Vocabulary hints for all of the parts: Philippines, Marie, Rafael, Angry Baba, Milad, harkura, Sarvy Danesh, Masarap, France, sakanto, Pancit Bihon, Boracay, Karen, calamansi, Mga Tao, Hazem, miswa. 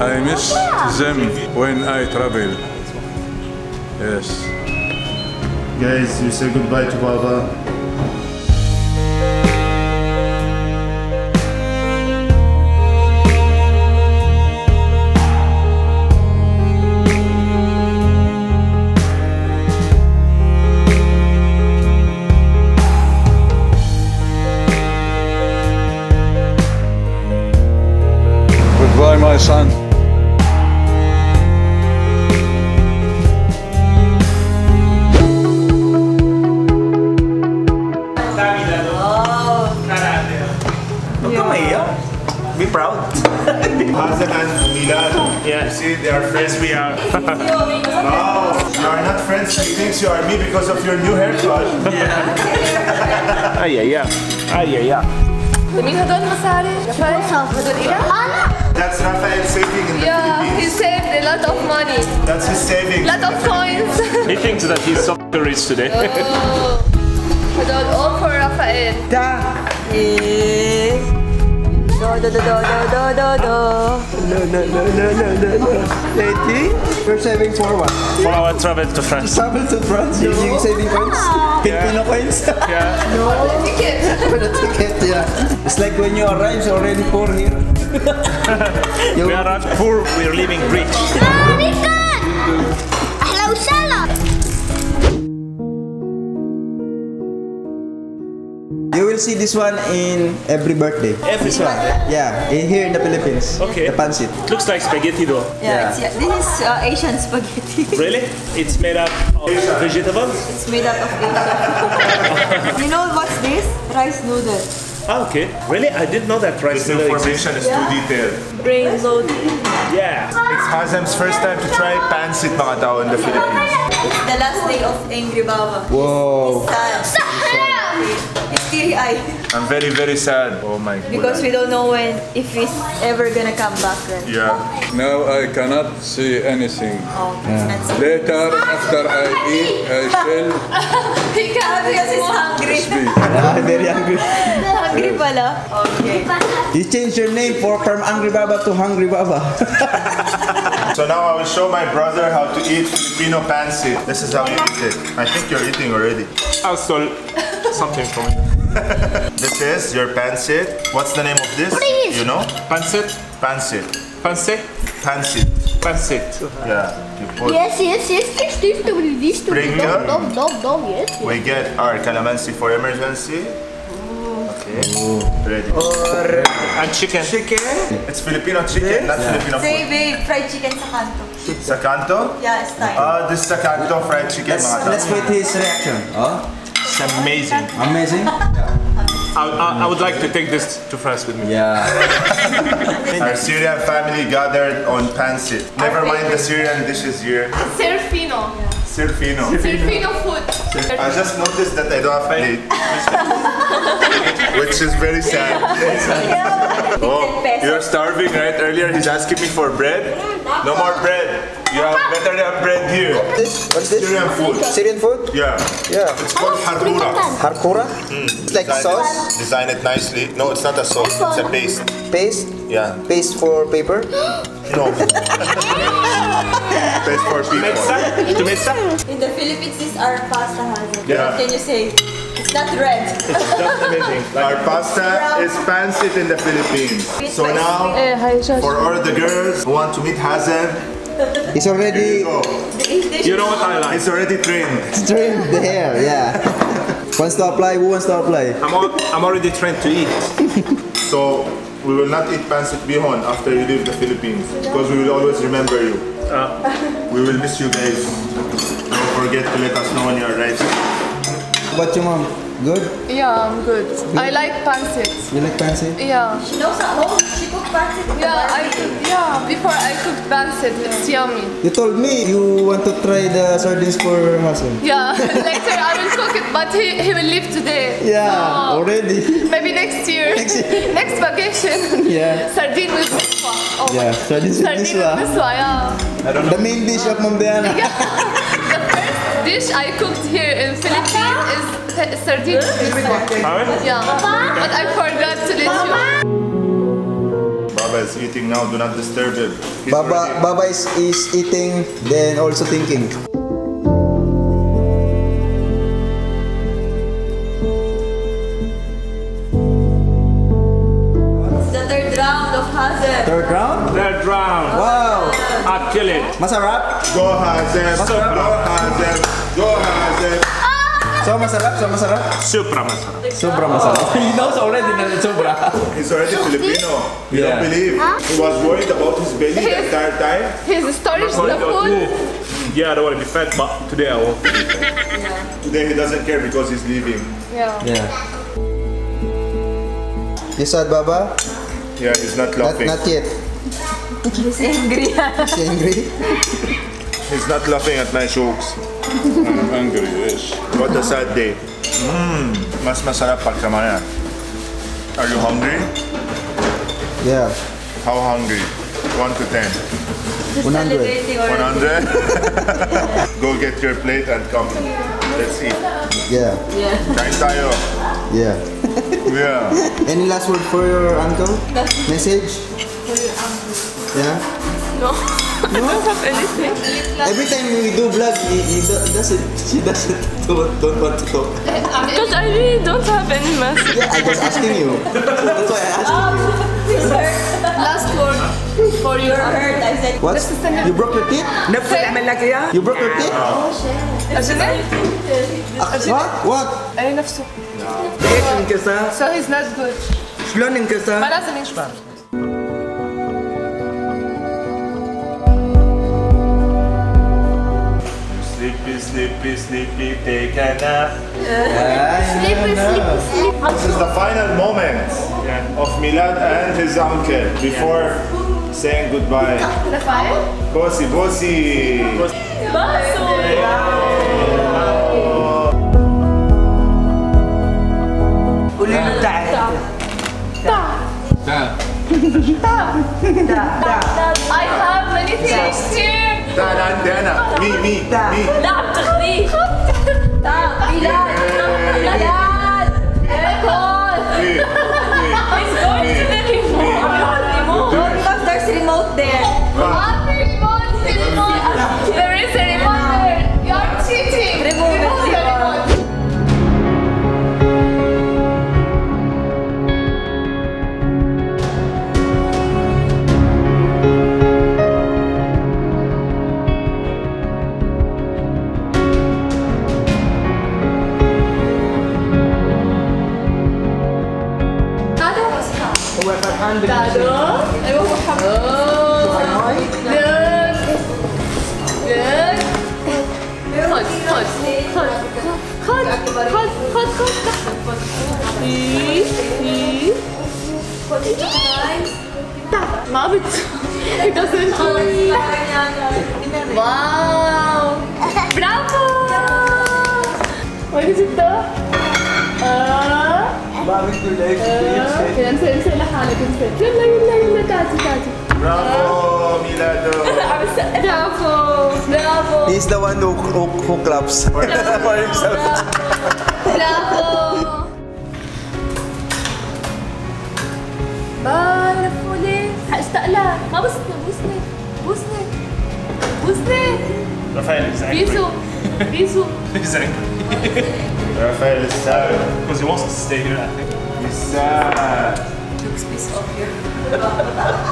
I miss them when I travel. Yes. Guys, you say goodbye to Baba. Goodbye, my son. Be proud. Hazem and Milad, yeah. See, they are friends. We are. No, you are not friends. He thinks you are me because of your new haircut. Yeah. Ay, yeah. That's Rafael saving in the Philippines. He saved a lot of money. That's his saving. Lot of coins. He thinks that he's so rich today. Without all for Rafael. That is. No. Lady, we're saving for what? For our travel to France. Travel to France? No. Using saving points? Filipino coins? Yeah. No. For the ticket. For the ticket, yeah. It's like when you arrive, you're already poor here. We are not poor, we're living rich. Hello, Salah! You will see this one in every birthday. Every this birthday? One, yeah, in here in the Philippines. Okay. The pancit. Looks like spaghetti though. Yeah. This is Asian spaghetti. Really? It's made up of vegetables? It's made up of vegetables. You know what's this? Rice noodle. Ah, okay. Really? I didn't know that rice noodle information is too detailed. Brain loaded. Yeah. It's Hazem's first time to try pancit Mga Tao in the Philippines. It's the last day of Angry Baba. Whoa. It's teary-eyed. I'm very, very sad. Oh my god. Because we don't know when, if he's ever gonna come back. Right? Yeah. Now I cannot see anything. Oh, yeah. Later, after I eat, I shall. He can't because he's hungry. I'm very hungry. Hungry pala? Okay. You changed your name from Angry Baba to Hungry Baba. So now I will show my brother how to eat Filipino pancit. This is how you eat it. I think you're eating already. Also, something from it. This is your pancit. What's the name of this? You know? Pancit? Pancit. Pancit? Pancit. Pancit. Yeah. Yes. Yes. We get our calamansi for emergency. Ooh. Ready. Or and chicken. Chicken. It's Filipino chicken, not Filipino food. Babe, fried chicken sakanto. Sakanto? Yeah, it's time. This sakanto fried chicken. Let's wait his reaction. Oh? It's amazing. Amazing? I would like to take this to France with me. Yeah. Our Syrian family gathered on pancit. Never mind the Syrian dishes here. Serfino. Yeah. Serfino food. I just noticed that I don't have plate, which is very sad. Yeah. Oh, you're starving, right? Earlier he's asking me for bread. No more bread. You have better than bread here. What's this? Syrian food. Syrian food? Yeah. It's called harkura. Harkura? It's like sauce. Design it nicely. No, it's not a sauce. It's a paste. Paste? Yeah. Paste for paper? No. Paste for paper. In the Philippines, these are pasta. Yeah. Can you say? It's not red. It's just amazing. Our pasta is pancit in the Philippines. So now, for all the girls who want to meet Hazem, it's already. You know what I like. It's already trained. It's trained the hair, yeah. Wants to apply? Who wants to apply? I'm already trained to eat. So we will not eat Pancit Bihon after you leave the Philippines because we will always remember you. We will miss you guys. Don't forget to let us know when you arrive. What's your mom? Good? Yeah, I'm good. I like pancit. You like pancit? Yeah. She knows at home. She cooked pancit. Before I cooked pancit, it's yummy. You told me you want to try the sardines for Hazem. Yeah, later I will cook it, but he will leave today. Yeah, so already. Maybe next year. Next vacation. Yeah. Sardine with miswa. Oh yeah, sardines with miswa. Yeah. I don't know. The main dish of Mambiana. Dish I cooked here in Philippines is sardine. Yeah. But I forgot to let you. Baba Baba is eating now. Do not disturb him. Baba is eating, then also thinking. It's the third round of Hazem. Third round? Third round. Wow. I kill it. Masarap. Go Hazem. Masarap. Go Hazem. Go Hazem. So masarap. Supra masarap. He knows already that it's supra. He's already Filipino. You don't believe. He was worried about his belly the entire time. His storage the food. Yeah, I don't want to be fat, but today I won't be fat. Yeah. Today he doesn't care because he's leaving. Yeah. You said Baba? Yeah, he's not laughing. Not yet. He's angry. He's angry? He's not laughing at my jokes. I'm hungry, yes. What a sad day. Mas masarap pagkamaya. Are you hungry? Yeah. How hungry? 1 to 10. 100. 100? Go get your plate and come. Let's eat. Yeah. Kain tayo. Yeah. Any last word for your uncle? Message? For your uncle. Yeah? No. No? I don't have anything. Every time we do vlog, she doesn't want to talk. Because I really don't have any message. Yeah, I was asking you. So that's why I asked you. Last word for your hurt, I said. What? You broke your teeth? You broke your teeth? What? I don't know. So he's not good. But that's an English. Sleepy, take a nap. Sleepy. This is the final moment of Milad and his uncle before saying goodbye. Rafael? Bossy. I have many things here. Me. There's a remote there. What? There is a remote there. You are cheating. Remove the It doesn't hurt. Wow! Bravo! What is it though? Bravo, Milado! Bravo! He's the one who claps for himself. Bravo! Busne. Rafael is angry. Bisu. He's angry. Rafael is sad. Because he wants to stay here, I think. He's sad. Looks pissed off here.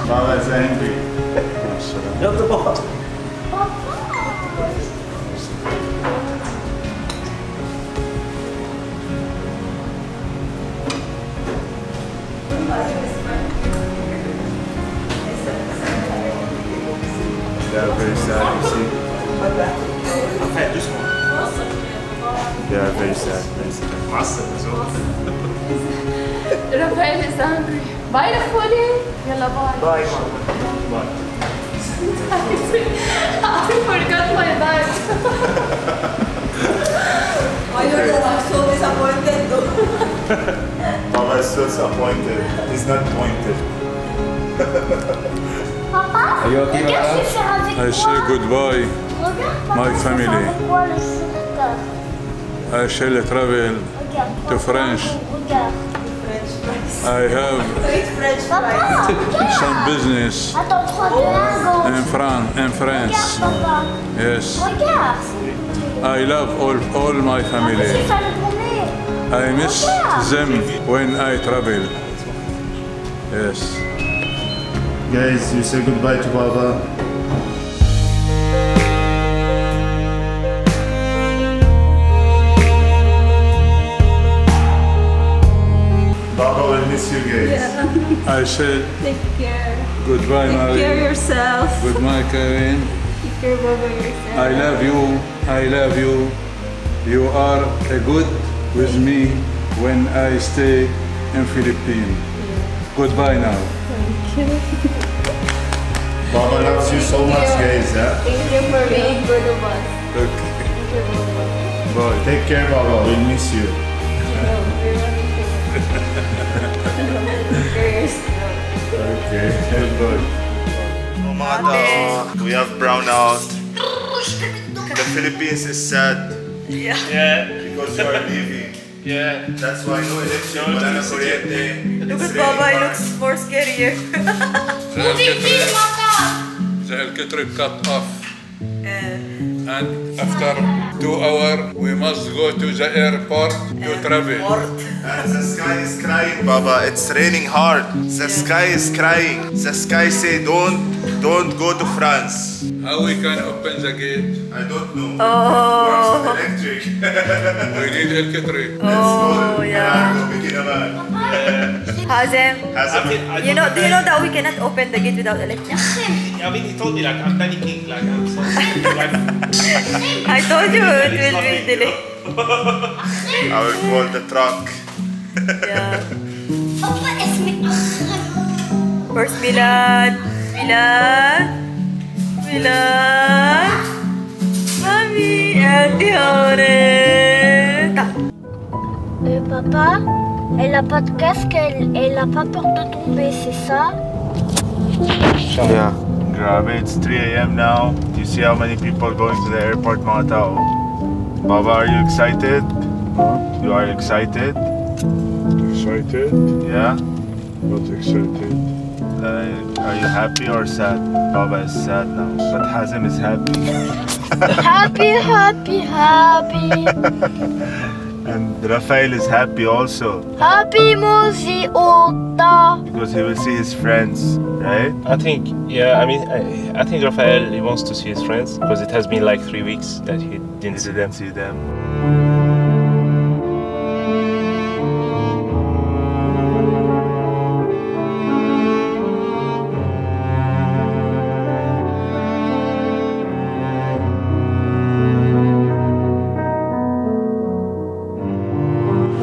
Baba is angry. Drop the ball. They are very sad, you see. Okay, just one. They are very sad. Master as well. Rafael is hungry. Bye, Rafael. Yalla, bye. Bye. I forgot my bag. I'm so disappointed though. Baba is so disappointed. He's not pointed. Papa, you I say goodbye, my family. I shall travel to France. I have some business in France. Yes. I love all my family. I miss them when I travel. Yes. Guys, you say goodbye to Baba. You guys. Yeah. I said, take care. Goodbye, Marie. Take care yourself. Goodbye, Karen. Take care, Baba, yourself. I love you. I love you. You are a good with me when I stay in Philippines. Yeah. Goodbye now. Thank you. Baba loves you so much, guys. Huh? Thank you for being good of us. Okay. Thank you, Baba. Take care, Baba. We'll miss you. Okay, good. Mga Tao, we have brownout. The Philippines is sad. Yeah. Because you are leaving. Yeah. That's why no election. Banana Corriente. Look at Baba, he looks more scarier. Moving this, Mga Tao! The electric cut off. And after 2 hours, we must go to the airport to travel. And the sky is crying, Baba. It's raining hard. The sky is crying. The sky say, don't go to France. How we can open the gate? I don't know. Oh. Electric. We need electric. Oh, yeah. Hazem, do you know that we cannot open the gate without electric? I mean, he told me, like, I'm panicking, like, I'm so like, I told you it will be delayed. I will call the truck. Yeah. First, Milad. Mommy, and the Hey, Papa, elle a pas de casque, elle a pas peur de tomber, c'est ça? Yeah. It's 3 a.m. now. You see how many people going to the airport, Mga Tao. Baba, are you excited? Huh? You are excited? Excited? Yeah. Not excited. Are you happy or sad? Baba is sad now, but Hazem is happy. happy. And Rafael is happy also. Happy Mozi Ota. Because he will see his friends. Right? I think Rafael, he wants to see his friends because it has been like 3 weeks that he didn't see them.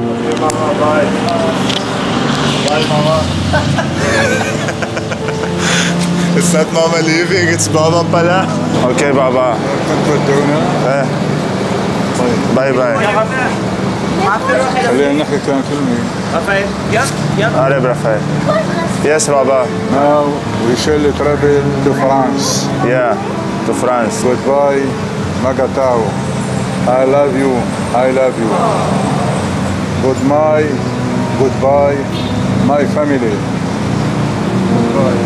Okay, Mama, bye. Bye, Mama. It's not Mama leaving, it's Baba pala. Okay, Baba. Bye-bye. Rafael. Yes, Baba. Now we shall travel to France. Yeah, to France. Goodbye, Mga Tao. I love you. Goodbye, my family. Goodbye.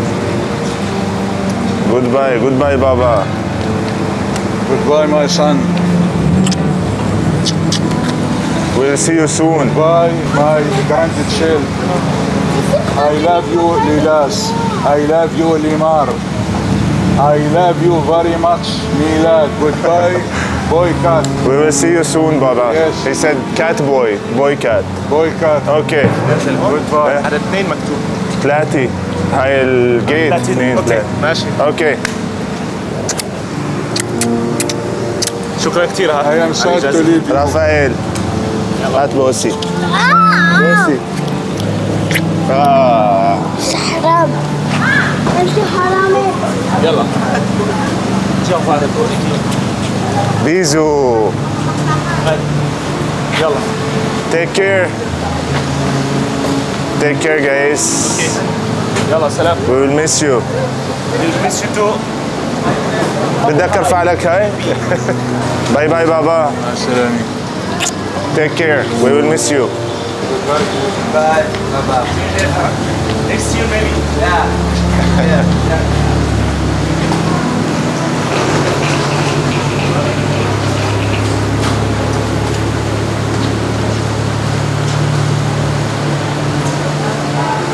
Goodbye, Baba. Goodbye, my son. We'll see you soon. Goodbye, my grandchild. I love you, Lilas. I love you, Limar. I love you very much, Milad. Goodbye, boy cat. We will see you soon, Baba. Yes. He said cat boy. Boy cat. Boy cat. Okay. Goodbye. Plati. هاي الجيت اوكي شكرا كثير هاي رافائيل هات بوسي حرام انت حرامي يلا جاوب هذا بوريكي بيزو يلا take care guys We will miss you. We will miss you too. بدك ارفع لك هاي؟ Bye bye Baba. Take care. We will miss you. Goodbye. Bye-bye. See you later. Next year, maybe? Yeah. Yeah.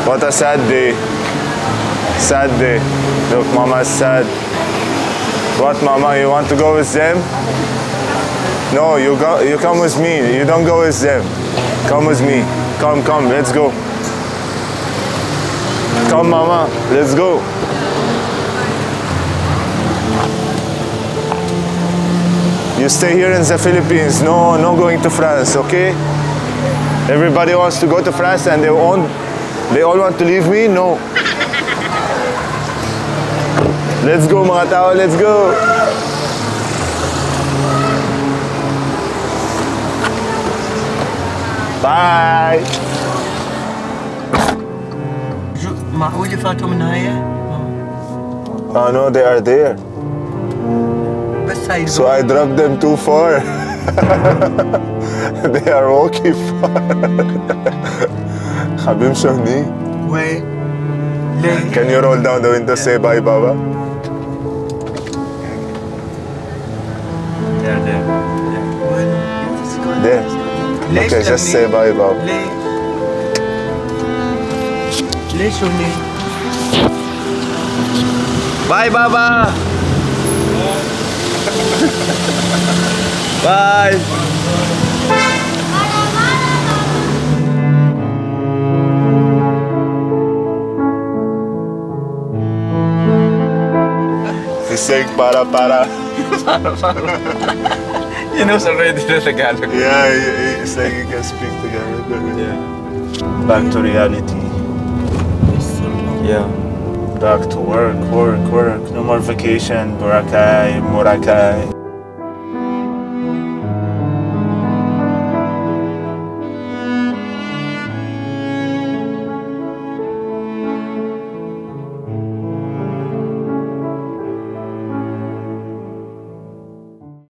What a sad day. Sad day. Look, Mama's sad. What, Mama? You want to go with them? No, you come with me. You don't go with them. Come with me. Come. Let's go. Come, Mama. Let's go. You stay here in the Philippines. No going to France, okay? Everybody wants to go to France and they all want to leave me? No. Let's go, Mga Tao, let's go. Bye. Oh no, they are there. So I dropped them too far. They are walking far. Habib Shahni. Wait. Can you roll down the window, say bye, Baba? There. Okay, just say bye, Baba. Bye, Baba. Bye. Saying para. Para. He knows already the Tagalog. Yeah, it's like he can speak Tagalog. Yeah. Back to reality. Yeah. Back to work. No more vacation. Boracay.